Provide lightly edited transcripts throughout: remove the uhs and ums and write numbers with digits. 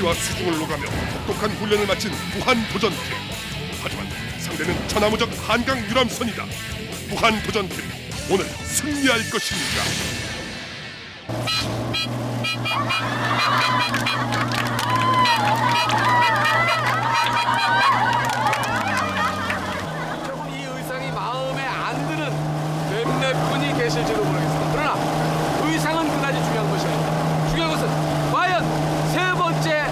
습기와 수중을 녹아며 혹독한 훈련을 마친 무한도전팀. 하지만 상대는 천하무적 한강 유람선이다. 무한도전팀, 오늘 승리할 것입니까? 여러분, 이 의상이 마음에 안 드는 몇몇 분이 계실지도 모르겠습니다. 그러나 의상은 그다지 중요한 것이 아닙니다. 중요한 것은 과연 세 번째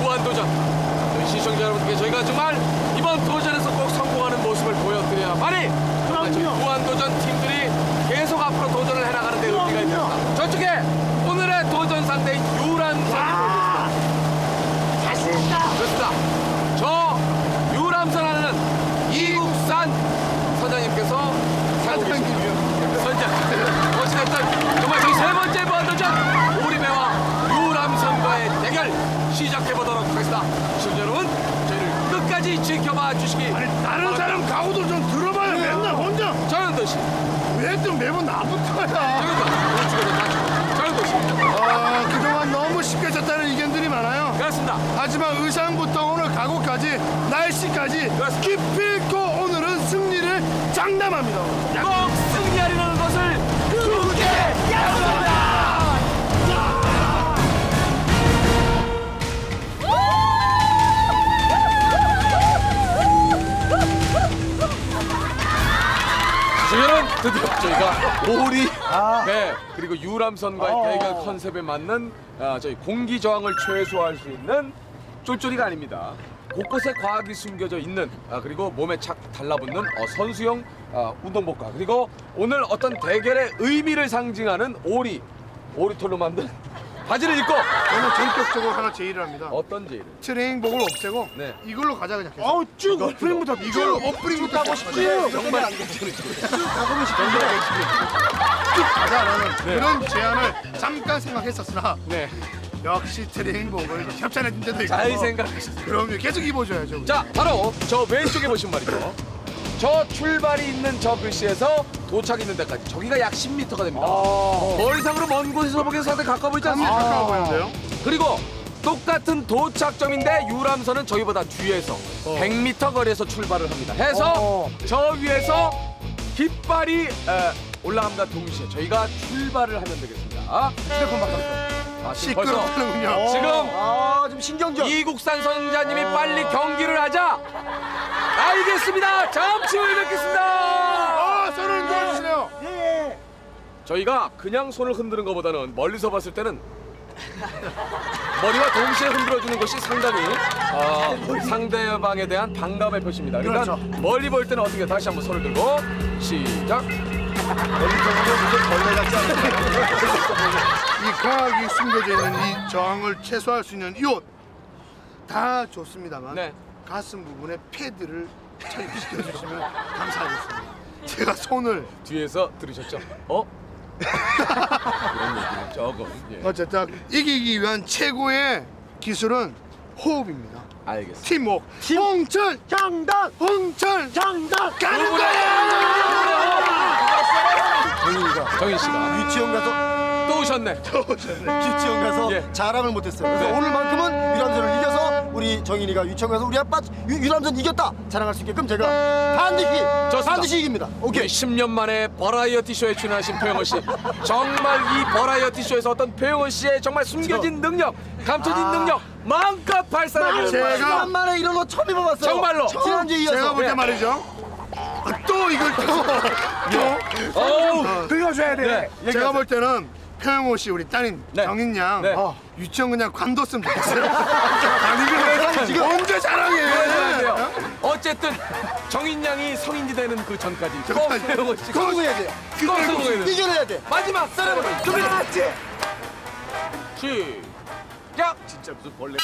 무한도전, 시청자 여러분께 저희가 정말 이번 도전에서 꼭 성공하는 모습을 보여드려야만이 무한도전 팀들이 계속 앞으로 도전을 해나가는 데 의미가 있습니다. 저쪽에 오늘의 도전 상대인 유람선이 보입니다. 자신있다. 그렇습니다. 저 유람선 하는 이국산 사장님께서 살고 계십니다. 어찌됐든 정말 저희 세 번째 무한도전 오리배와 유람선과의 대결 시작해보도록 하겠습니다. 시청자 여러분, 저희를 끝까지 지켜봐 주시기 바랍니다. 다른 사람 가오도 좀 들어봐요. 맨날 혼자. 정형돈 씨. 왜 또 매번 나부터야. 정형돈 씨. 그동안 너무 쉽게 졌다는 의견들이 많아요. 그렇습니다. 하지만 의상부터 오늘 각오까지 날씨까지 기필코 오늘은 승리를 장담합니다. 꼭 승리하리라는 것을 굳게 약속합니다. 여러분, 드디어 저희가 오리, 네, 그리고 유람선과의 대결 컨셉에 맞는 저희 공기 저항을 최소화할 수 있는 쫄쫄이가 아닙니다. 곳곳에 과학이 숨겨져 있는, 그리고 몸에 착 달라붙는 선수용 운동복과, 그리고 오늘 어떤 대결의 의미를 상징하는 오리털로 만든 바지를 입고 오늘 전격적으로 하나 제의를 합니다. 어떤 제의를? 트레이닝복을 없애고, 네, 이걸로 가자 그냥. 아우, 쭉 오프닝부터 이걸로 오프닝부터 하고 싶지. 정말 안 괜찮은 쭉 가보면 쭉 가자라는 그런 제안을 잠깐 생각했었으나, 네, 역시 트레이닝복을 협찬해준 데도 있고 잘 생각하셨어요. 그럼요, 계속 입어줘야죠 우리. 자, 바로 저 왼쪽에 보신 말이죠. 저 출발이 있는 저 글씨에서 도착이 있는 데까지 저기가 약 10m가 됩니다. 멀상으로 먼 곳에서 보기엔 상당히 가까워 보이지 않습니까? 가까워 보이는데요? 그리고 똑같은 도착점인데 유람선은 저희보다 뒤에서 100m 거리에서 출발을 합니다. 해서 저 위에서 깃발이 올라감과 동시에 저희가 출발을 하면 되겠습니다. 휴대폰 바꿔서. 시끄럽군요. 지금 신경전. 이국산 선자님이 빨리 경기를 하자. 알겠습니다. 잠시 후에 뵙겠습니다. 손을 흔들어 주시네요. 예. 저희가 그냥 손을 흔드는 것보다는 멀리서 봤을 때는 머리와 동시에 흔들어 주는 것이 상당히 상대방에 대한 반감의 표시입니다. 일단 그렇죠. 멀리 볼 때는 어떻게 다시 한번 손을 들고 시작. 벌레 같지 않나요? 이 과학이 숨겨져 있는 이 저항을 최소화할 수 있는 이 옷 다 좋습니다만, 네, 가슴 부분에 패드를 착용시켜주시면 감사하겠습니다. 제가 손을 뒤에서 들으셨죠? 어? 이런 얘기는 조금, 예. 어쨌든 이기기 위한 최고의 기술은 호흡입니다. 알겠습니다. 팀워크. 홍철 정답. 홍철 정답. 가는 거야. 정인 씨가 유치원 가서 또 오셨네. 유치원 가서, 예, 자랑을 못했어요. 그래서, 네, 오늘만큼은 유람선을 이겨서 우리 정인이가 유치원 가서 우리 아빠 유람선 이겼다 자랑할 수 있게끔 제가 반드시 이깁니다. 오케이. 10년 만에 버라이어티 쇼에 출연하신 표영호 씨, 정말 이 버라이어티 쇼에서 어떤 표영호 씨의 정말 숨겨진 능력, 감춰진 능력 마음껏 발산하는, 제가 만에 이런 거 처음 입어봤어요. 정말로 지난주에 이어서 제가 볼 때 말이죠. 또 이걸 또 긁어줘야 돼. 제가 볼 때는 표영호 씨, 우리 따님, 네, 정인 양, 네, 유치원 그냥 관뒀으면 좋겠어요. 아니, 지금 언제 자랑해. 네. 어쨌든 정인 양이 성인이 되는 그 전까지 표영호 씨 성공해야 돼요. 성공해야 돼. 이겨내야 돼. 마지막 세레머니 준비. 시작. 진짜 무슨 벌레.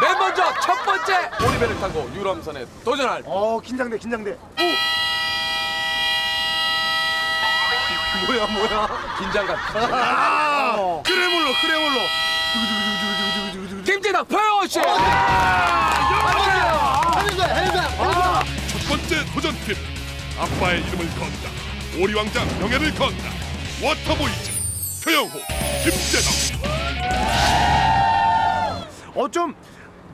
맨 먼저 첫 번째 오리배를 타고 유람선에 도전할. 긴장돼, 긴장돼. 오! 뭐야. 긴장감. 크레몰로. 김재덕, 표영호 씨. 첫 번째 도전팀. 아빠의 이름을 건다. 오리왕자 명예를 건다. 워터보이즈 표영호 김재덕. 좀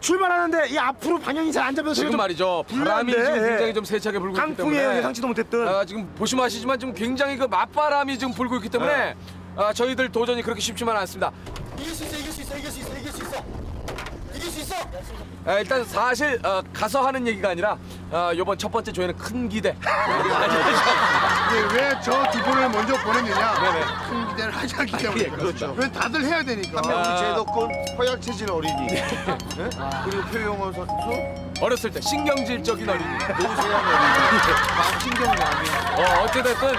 출발하는데 이 앞으로 방향이 잘 안 잡혀서 지금 말이죠. 바람이 지금 굉장히 좀 세차게 불고 있기 때문에 강풍에 예상치도 못했던 지금 보시면 아시지만 지금 굉장히 그 맞바람이 지금 불고 있기 때문에 저희들 도전이 그렇게 쉽지만 않습니다. 이길 수 있어. 일단 사실 가서 하는 얘기가 아니라 이번 첫 번째 조회는 큰 기대. 왜 저 두 분을 먼저 보냈느냐? 네네. 큰 기대를 하지 않기 때문에. 그렇죠. 왜 다들 해야 되니까. 한 명이 제덕군 허약체질 어린이. 네? 그리고 표영호 선수 어렸을 때 신경질적인 어린이. 노쇠한 어린이. 신경마비. 어찌됐든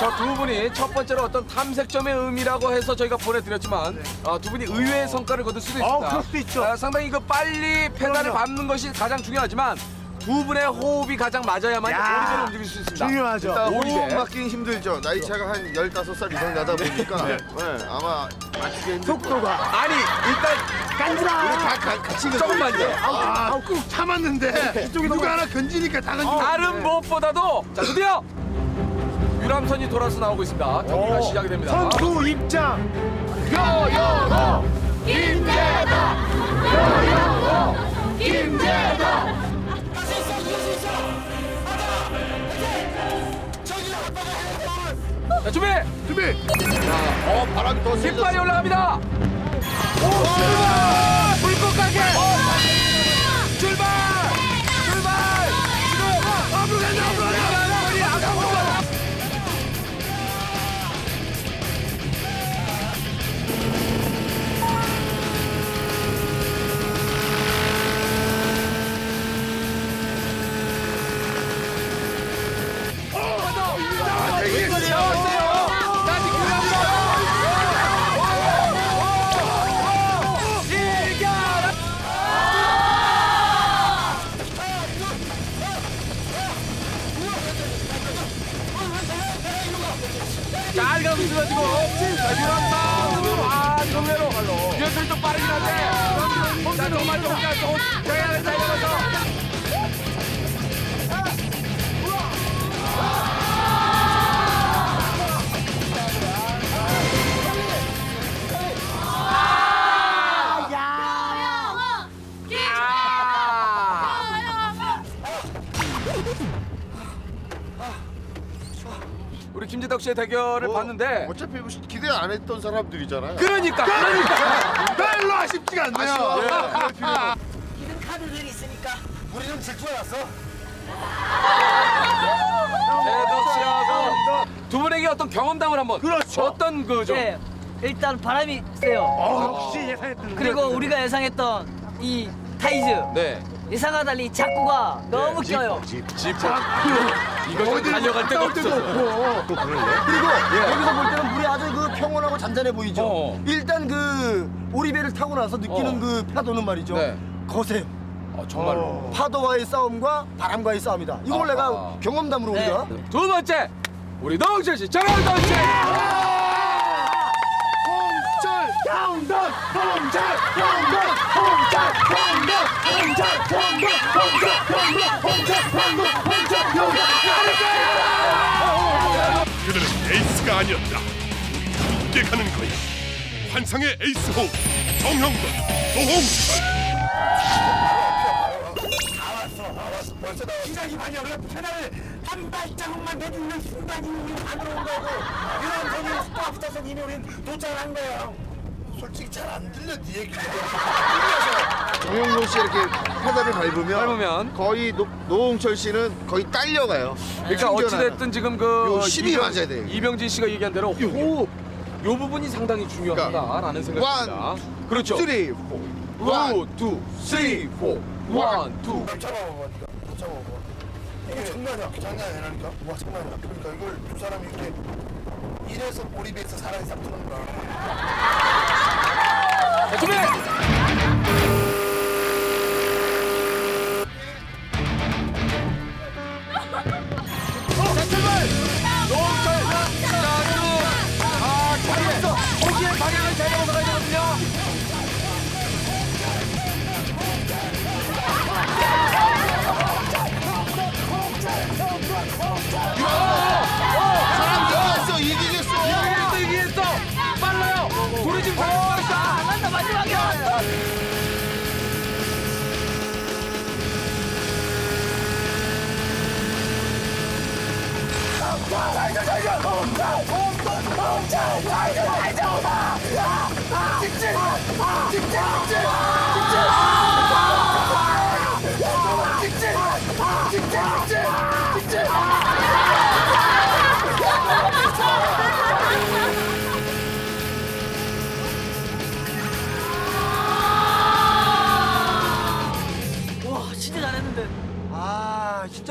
저 두 분이 첫 번째로 어떤 탐색점의 의미라고 해서 저희가 보내드렸지만 네. 두 분이 의외의 성과를 거둘 수도 있습니다. 그럴 수도 있죠. 상당히 그 빨리 페달을 밟는 것이 가장 중요하지만 두 분의 호흡이 가장 맞아야만 오리대로 움직일 수 있습니다. 중요하죠. 일단 호흡 맞기는 힘들죠. 나이 차가 한 15살 이상 나다 보니까 네. 네. 아마 맞추기 힘들 속도가. 아니 일단 간지라. 조금만요. 아우 꾹 참았는데 이쪽이 누가 하나 건지니까 다 건지고. 다른 무엇보다도 자 드디어 유람선이 돌아서 나오고 있습니다. 경기가 시작이 됩니다. 선수 입장. 표영호 김재덕. 표영호 김재덕. 자, 준비! 바람이 더 세졌어. 깃발이 올라갑니다! 출발! 불꽃 가게! 출발! 출발! 지금! 앞으로 간다! 앞으로 간다! 우리 김재덕 씨의 대결을 봤는데 어차피 기대 안 했던 사람들이잖아요. 그러니까. 별로 아쉽지가 않네요. 아쉬워. 이런 카드들이 있으니까 우리는 질투해왔어. 재덕 씨하고 두 분에게 어떤 경험담을 한번. 그렇죠. 어떤 거죠? 네, 일단 바람이 세요. 역시 예상했던. 그리고 우리가 예상했던 이 타이즈. 네. 예상과 달리 작구가 너무 껴요. 작구. 이거 달려갈 데가 없어. 또 그러네. 그리고 여기서 볼 때는 물이 아주 그 평온하고 잔잔해 보이죠. 일단 그 오리배를 타고 나서 느끼는 그 파도는 말이죠. 네. 거세. 정말로. 파도와의 싸움과 바람과의 싸움이다. 이걸 내가 경험담으로 우리가. 네. 두 번째 우리 홍철 씨, 정형돈 씨. 홍철, 정형돈, 홍철, 정형돈, 그들은 에이스가 아니었다. 함께 가는 거야. 환상의 에이스 호흡 정형돈, 홍철. 다 왔어. 벌써 시작이 아니야. 우리가 페달을 한 발자국만 내딛는 순간이 우리 안으로 온 거고 유람선이 속도 앞서서 이미 우린 도착을 한 거야. 솔직히 잘 안 들려, 네 얘기가. 정형돈 씨 이렇게 페달을 밟으면 거의 노홍철 씨는 거의 딸려가요. 그러니까 어찌됐든 지금 그 맞아야 돼. 이병진 씨가 얘기한 대로 호흡, 요 부분이 상당히 중요하다라는 생각입니다. 그렇죠. 1, 2, 3, 4. 1, 2. 붙잡아봐. 이게 장난 아니라니까. 와, 장난 아니야. 그러니까 이걸 두 사람이 이렇게 이래서 오리배에서 사람이 싹 트는 거야. 자, 준비! 자, 출발! 노홍철! 잘했어! 고기의 방향을 잘 잡아서 가야 되거든요! 사람 들어왔어! 이기겠어!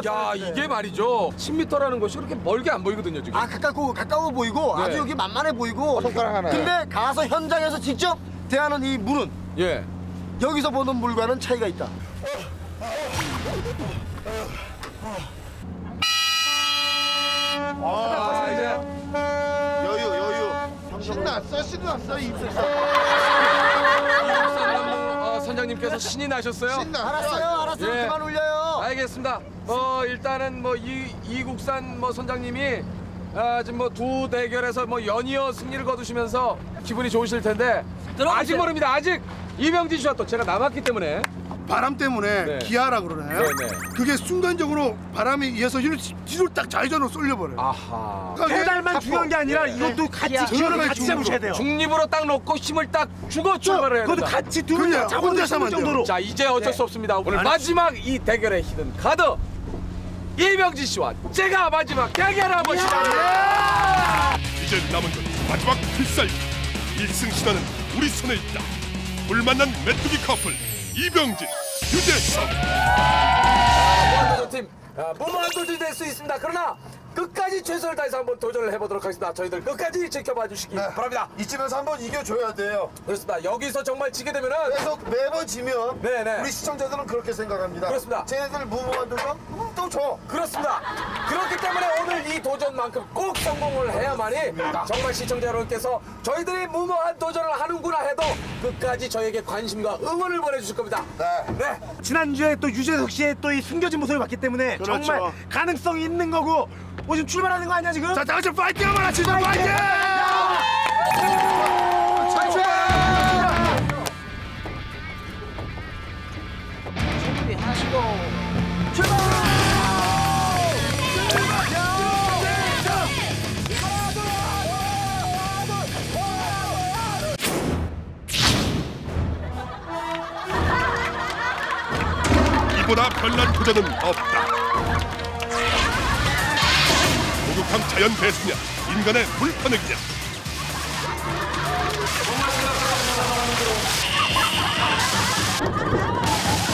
야, 이게 말이죠. 10m라는 것이 그렇게 멀게 안 보이거든요, 지금. 아, 가까워 보이고, 네. 아주 여기 만만해 보이고. 손가락 하나. 근데 가서 현장에서 직접 대하는 이 물은, 예, 여기서 보는 물과는 차이가 있다. 아, 이제 여유. 신났어, 선장님께서 신이 나셨어요? 알았어요. 예. 그만 울려요. 알겠습니다. 일단은 이국산 선장님이 지금 두 대결에서 연이어 승리를 거두시면서 기분이 좋으실 텐데 들어가세요. 아직 모릅니다. 아직 이병진 씨와 또 제가 남았기 때문에 바람 때문에 네. 기아라고 그러나요? 네네. 그게 순간적으로 바람에 의해서 뒤로 딱 좌회전으로 쏠려버려요. 아하. 그러니까 페달만 중요한 게 아니라 네. 이것도 같이 기어를 같이 잡으셔야 돼요. 중립으로 딱 놓고 힘을 딱 주고 출발을 해야 돼요. 그것도 같이 둘을 잡으는 정도로. 자, 이제 어쩔 네. 수 없습니다. 오늘 마지막 이 대결의 히든 카드 이병진 씨와 제가 마지막 대결을 해보시다. 이제 남은 건 마지막 필살기. 1승 신화는 우리 손에 있다. 물 만난 메뚜기 커플. 이병진, 유재석. 무한도전 팀, 무한도전이 될 수 있습니다. 그러나 끝까지 최선을 다해서 한번 도전을 해보도록 하겠습니다. 저희들 끝까지 지켜봐 주시기 네. 바랍니다. 이쯤에서 한번 이겨줘야 돼요. 그렇습니다. 여기서 정말 지게 되면은 계속 매번 지면 네네. 우리 시청자들은 그렇게 생각합니다. 그렇습니다. 쟤네들 무한도전 또 줘. 그렇습니다. 그렇기 때문에 오늘 이 도전만큼 꼭 성공을 해야만이 정말 시청자 여러분께서 저희들이 무모한 도전을 하는구나 해도 끝까지 저에게 관심과 응원을 보내주실 겁니다. 네. 지난주에 또 유재석 씨의 또 이 숨겨진 모습을 봤기 때문에 그렇죠. 정말 가능성이 있는 거고 지금 출발하는 거 아니야 지금? 자, 다 같이 파이팅 한번 하시죠. 파이팅! 파이팅! 준비하시고 출발! 이보다 별난 도전은 없다. 목욕탕 자연 배수냐, 인간의 물 퍼내기냐.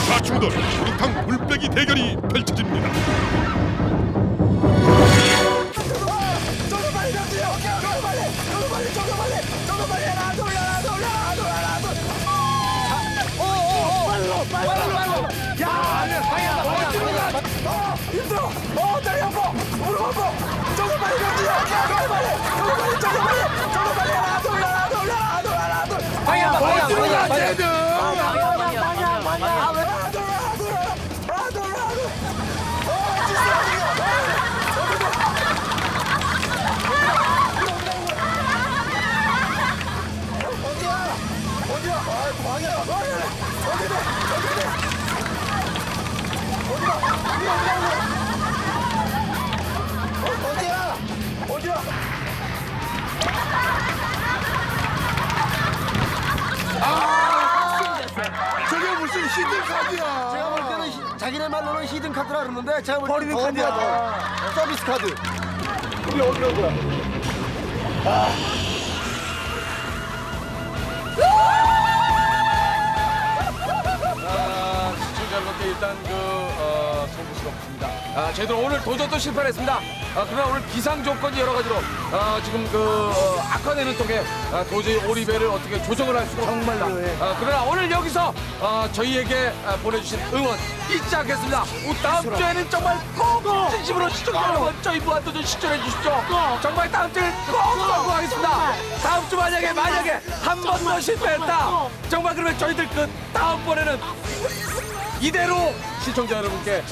좌충돌 목욕탕 물 빼기 대결이 펼쳐집니다. 빨리 히든카드야. 제가 볼 때는 자기네 말로는 히든카드라 그러는데 제가 볼 때는 버리는 카드야. 서비스 카드. 우리 어디로 온 거야? 시청자 여러분께 일단 성공수가 없습니다. 저희들 오늘 도전도 실패했습니다. 그러나 오늘 기상 조건이 여러 가지로 지금 악화되는 통에 도저히 오리배를 어떻게 조정을 할 수가 없습니다. 그러나 오늘 여기서 저희에게 보내주신 응원 잊지 않겠습니다. 다음 주에는 정말 꼭 진심으로 시청자 여러분 저희 무한도전 시청해 주십시오. 정말 다음 주에 꼭 성공하겠습니다. 다음 주 만약에 한 번 더 실패했다. 정말 그러면 저희들 그 다음 번에는 이대로 시청자 여러분께.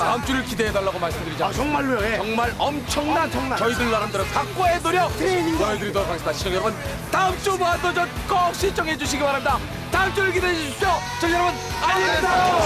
다음 주를 기대해달라고 말씀드리자. 정말로요? 예. 정말 엄청난 저희들 나름대로 각고의 노력 보여드리도록 하겠습니다. 시청자 여러분, 다음 주 무한도전 꼭 시청해주시기 바랍니다. 다음 주를 기대해주십시오. 저희 여러분, 안녕히 계세요.